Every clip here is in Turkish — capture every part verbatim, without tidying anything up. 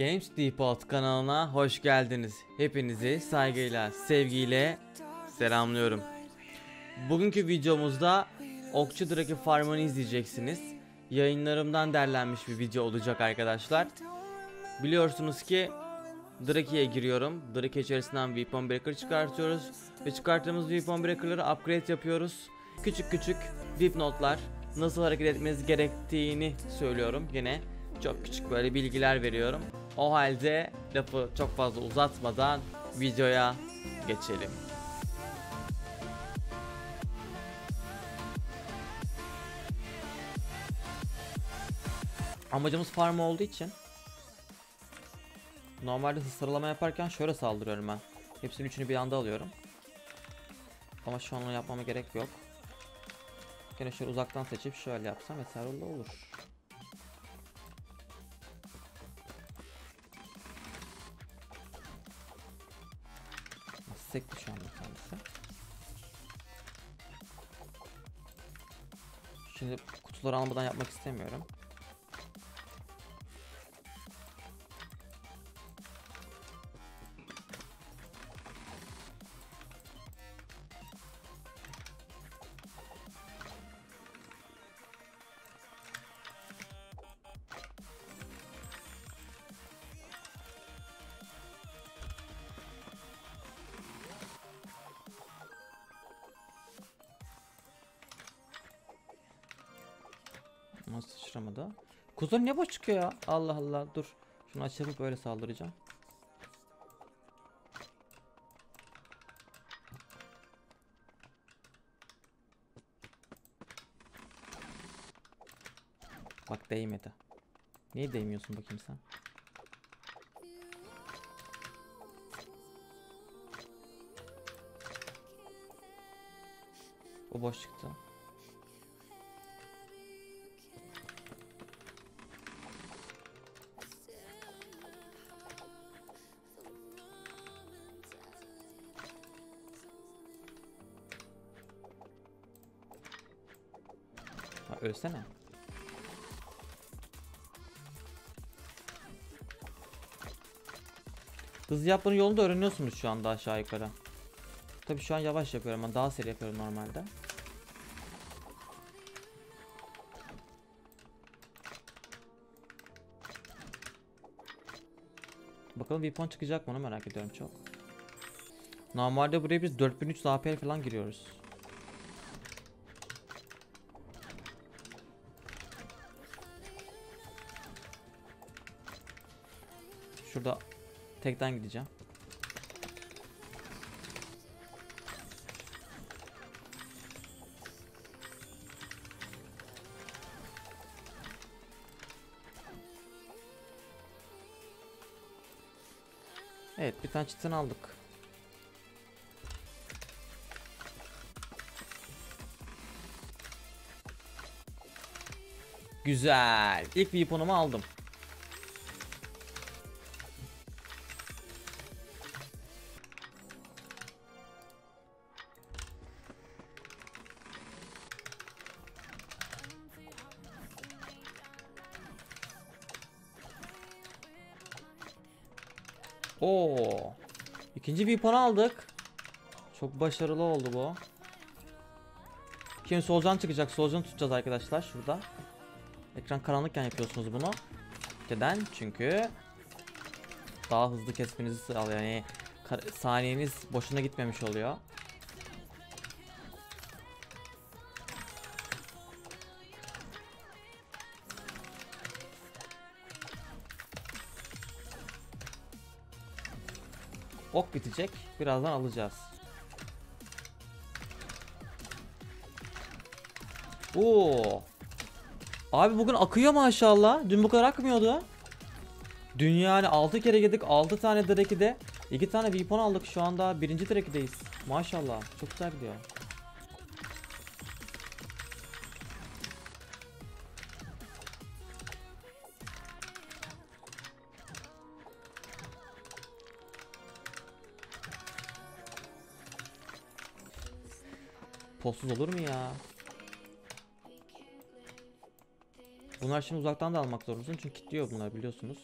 Games Depot kanalına hoş geldiniz. Hepinizi saygıyla, sevgiyle selamlıyorum. Bugünkü videomuzda okçu Draki farmını izleyeceksiniz. Yayınlarımdan derlenmiş bir video olacak arkadaşlar. Biliyorsunuz ki Draki'ye giriyorum. Draki içerisinden weapon breaker çıkartıyoruz ve çıkarttığımız weapon breaker'ları upgrade yapıyoruz. Küçük küçük dipnotlar, nasıl hareket etmeniz gerektiğini söylüyorum. Yine çok küçük böyle bilgiler veriyorum. O halde lafı çok fazla uzatmadan videoya geçelim. Amacımız farm olduğu için normalde sıralama yaparken şöyle saldırıyorum ben. Hepsinin üçünü bir anda alıyorum. Ama şu an onu yapmama gerek yok. Yine şöyle uzaktan seçip şöyle yapsam yeterli olur. Sekti şu anda kendisi. Şimdi kutuları almadan yapmak istemiyorum. Nasıl sıçramadı? Kuzular ne boş çıkıyor ya? Allah Allah, dur. Şunu açıp böyle saldıracağım. Bak değmedi. Niye değmiyorsun bakayım sen? O boş çıktı. Ölsene. Hızlı yapmanın yolunu da öğreniyorsunuz şu anda aşağı yukarı. Tabii şu an yavaş yapıyorum ama daha seri yapıyorum normalde. Bakalım weapon çıkacak mı, onu merak ediyorum çok. Normalde buraya biz dört bin üç yüz A P falan giriyoruz. Şurada tekten gideceğim. Evet, bir tane çitin aldık. Güzel. İlk weapon'umu aldım. Oo, ikinci bir para aldık. Çok başarılı oldu bu. Şimdi solcan çıkacak. Solcanı tutacağız arkadaşlar şurada. Ekran karanlıkken yapıyorsunuz bunu. Neden? Çünkü daha hızlı kesmenizi sağlıyor. Yani saniyeniz boşuna gitmemiş oluyor. Ok bitecek. Birazdan alacağız. Oo. Abi bugün akıyor maşallah. Dün bu kadar akmıyordu. Dün yani altı kere girdik. altı tane Draki'de. iki tane weapon aldık. Şu anda birinci Draki'deyiz. Maşallah. Çok güzel gidiyor. Postsuz olur mu ya? Bunlar şimdi uzaktan da almak zorundasın çünkü kilitliyor bunlar, biliyorsunuz.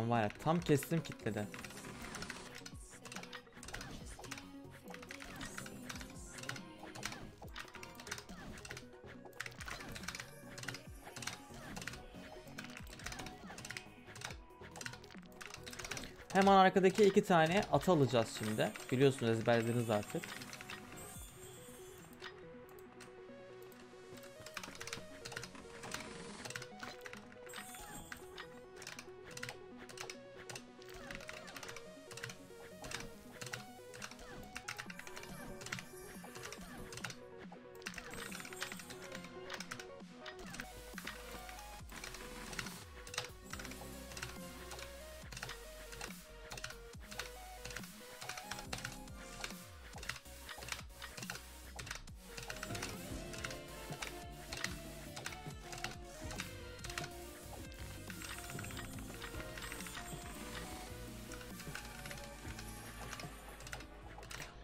Ulan var ya, tam kestim kitlede. Hemen arkadaki iki tane atı alacağız şimdi. Biliyorsunuz, ezberlediniz artık.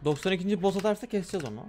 doksan ikinci boss atarsa keseceğiz onu.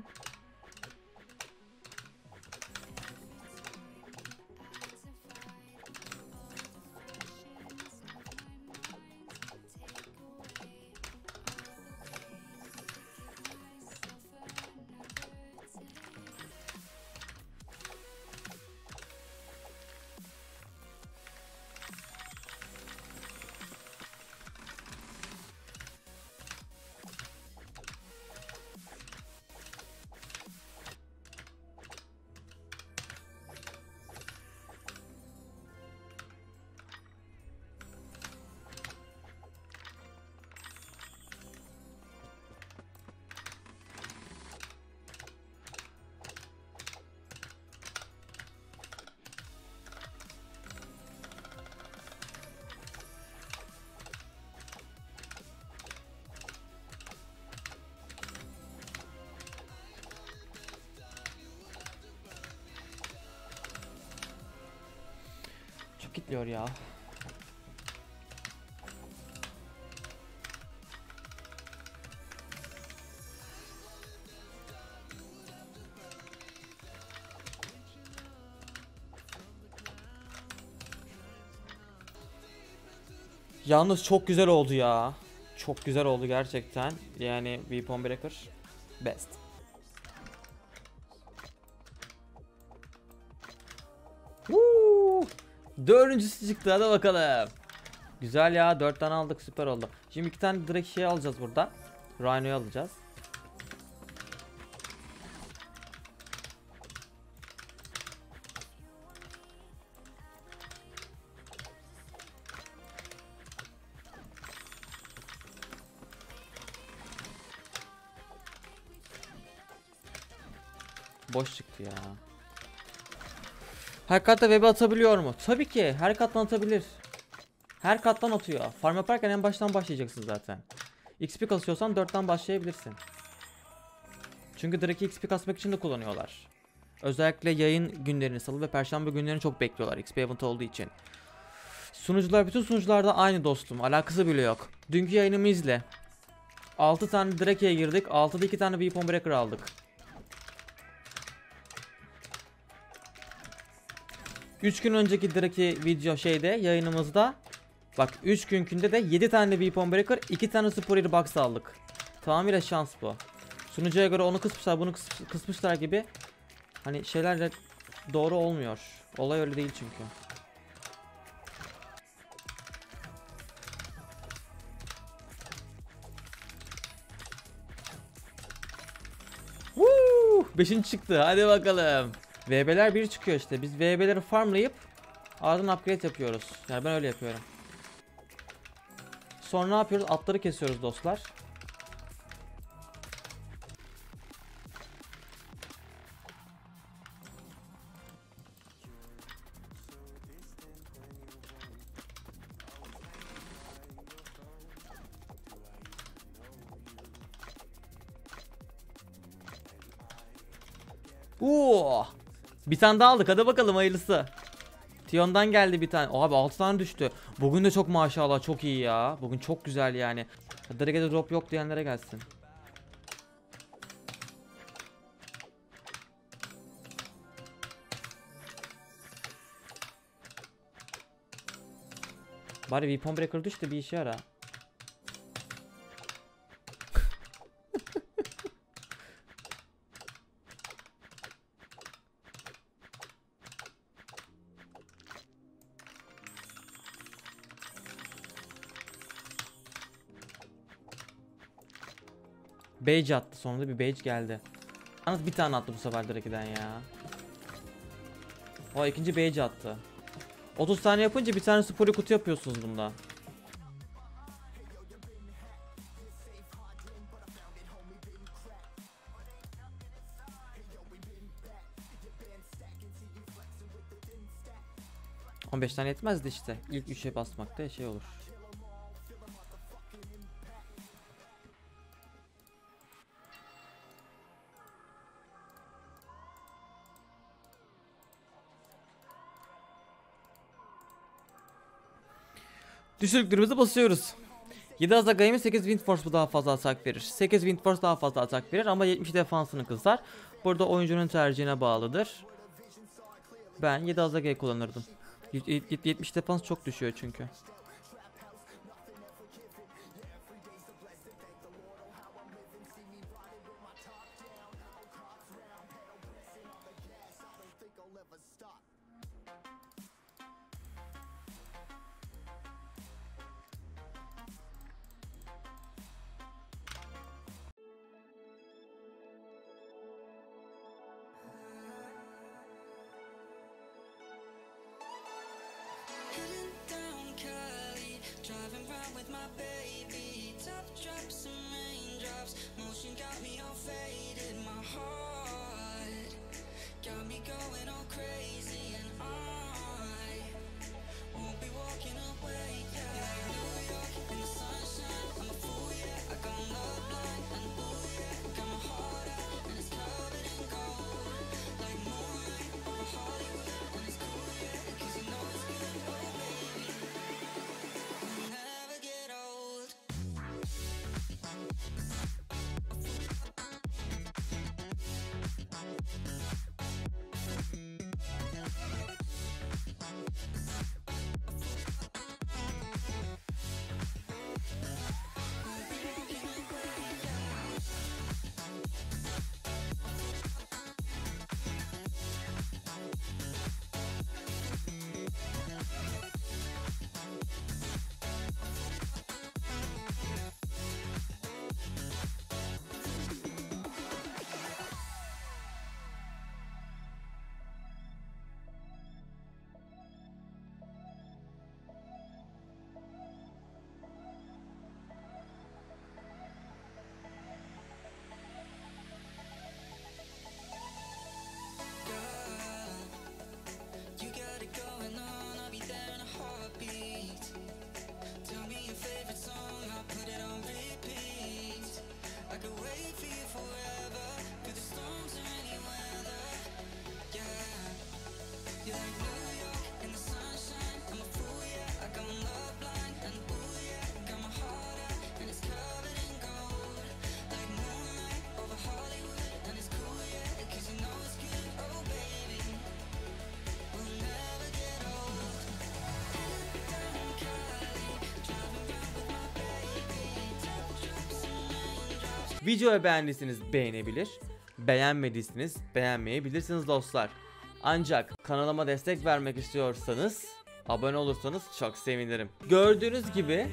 Diyor ya. Yalnız çok güzel oldu ya. Çok güzel oldu gerçekten. Yani weapon breaker best. Dördüncüsü çıktı, hadi bakalım. Güzel ya, dört tane aldık, süper oldu. Şimdi iki tane direkt şey alacağız burada. Rhino'yu alacağız. Boş çıktı ya. Her katta V B atabiliyor mu? Tabii ki. Her kattan atabilir. Her kattan atıyor. Farm yaparken en baştan başlayacaksın zaten. X P kasıyorsan dörtten başlayabilirsin. Çünkü Draki X P kasmak için de kullanıyorlar. Özellikle yayın günlerini, salı ve perşembe günlerini çok bekliyorlar X P event olduğu için. Sunucular, bütün sunucularda aynı dostum. Alakası bile yok. Dünkü yayınımı izle. altı tane Draki'ye girdik. altıda iki tane weapon breaker aldık. üç gün önceki Draki video şeyde, yayınımızda bak, üç günkünde de yedi tane weapon breaker, iki tane spoiler box aldık. Tamamıyla şans bu. Sunucuya göre onu kısmışlar, bunu kıs kısmışlar gibi. Hani şeyler de doğru olmuyor. Olay öyle değil çünkü. Woo! beşinci çıktı. Hadi bakalım. V B'ler bir çıkıyor işte. Biz V B'leri farmlayıp ardından upgrade yapıyoruz. Yani ben öyle yapıyorum. Sonra ne yapıyoruz? Atları kesiyoruz dostlar. Oo! Bir tane daha aldık, hadi bakalım hayırlısı. Tion'dan geldi bir tane. Abi altı tane düştü. Bugün de çok maşallah, çok iyi ya. Bugün çok güzel yani. Derecede drop yok diyenlere gelsin. Bari weapon breaker düştü, bir işe yara. Badge attı, sonunda bir badge geldi. Yalnız bir tane attı bu sefer Draki'den ya. O ikinci badge attı. otuz tane yapınca bir tane sporu kutu yapıyorsunuz bunda. on beş tane yetmezdi işte. İlk üçe basmakta şey olur. Düşürüklerimizi basıyoruz. yedi azagay'ın sekiz wind force bu daha fazla atak verir. sekiz wind force daha fazla atak verir ama yetmiş defansını kısar. Burada oyuncunun tercihine bağlıdır. Ben yedi azagay kullanırdım. yetmiş defans çok düşüyor çünkü. Videoyu beğendiyseniz beğenebilir, beğenmediyseniz beğenmeyebilirsiniz dostlar. Ancak kanalıma destek vermek istiyorsanız abone olursanız çok sevinirim. Gördüğünüz gibi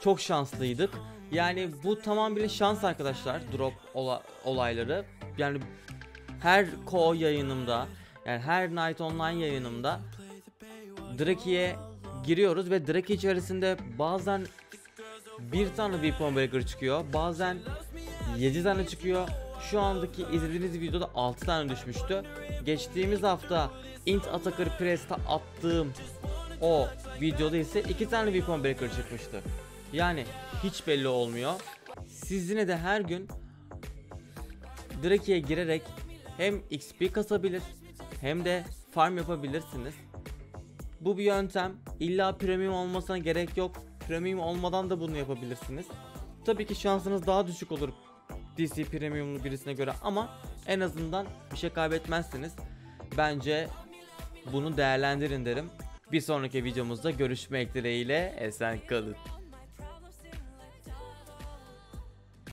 çok şanslıydık. Yani bu tamamıyla şans arkadaşlar, drop olayları. Yani her ko yayınımda, yani her night online yayınımda Draki'ye giriyoruz ve Draki içerisinde bazen bir tane weapon breaker çıkıyor, bazen yedi tane çıkıyor. Şu andaki izlediğiniz videoda altı tane düşmüştü. Geçtiğimiz hafta Int Attacker Press'te attığım o videoda ise iki tane weapon breaker çıkmıştı. Yani hiç belli olmuyor. Siz yine de her gün Draki'ye girerek hem X P kasabilir hem de farm yapabilirsiniz. Bu bir yöntem. İlla premium olmasına gerek yok. Premium olmadan da bunu yapabilirsiniz. Tabii ki şansınız daha düşük olur D C premiumlu birisine göre ama en azından bir şey kaybetmezsiniz. Bence bunu değerlendirin derim. Bir sonraki videomuzda görüşmek dileğiyle, esen kalın.